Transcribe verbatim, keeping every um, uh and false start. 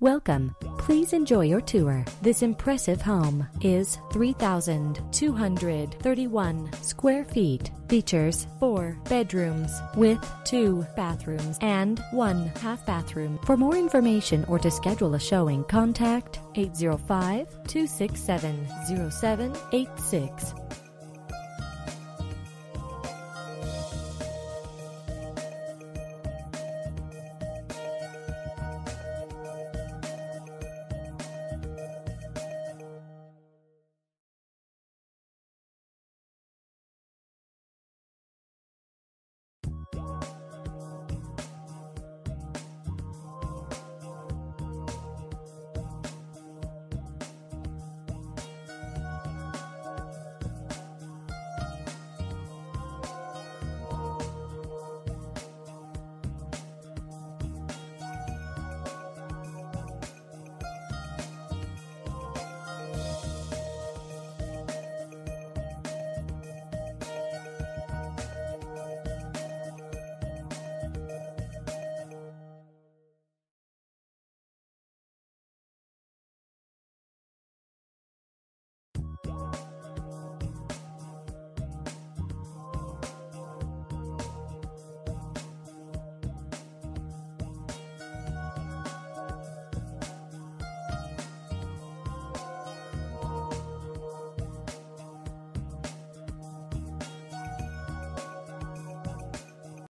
Welcome. Please enjoy your tour. This impressive home is three thousand two hundred thirty-one square feet. Features four bedrooms with two bathrooms and one half bathroom. For more information or to schedule a showing, contact eight zero five, two six seven, zero seven eight six.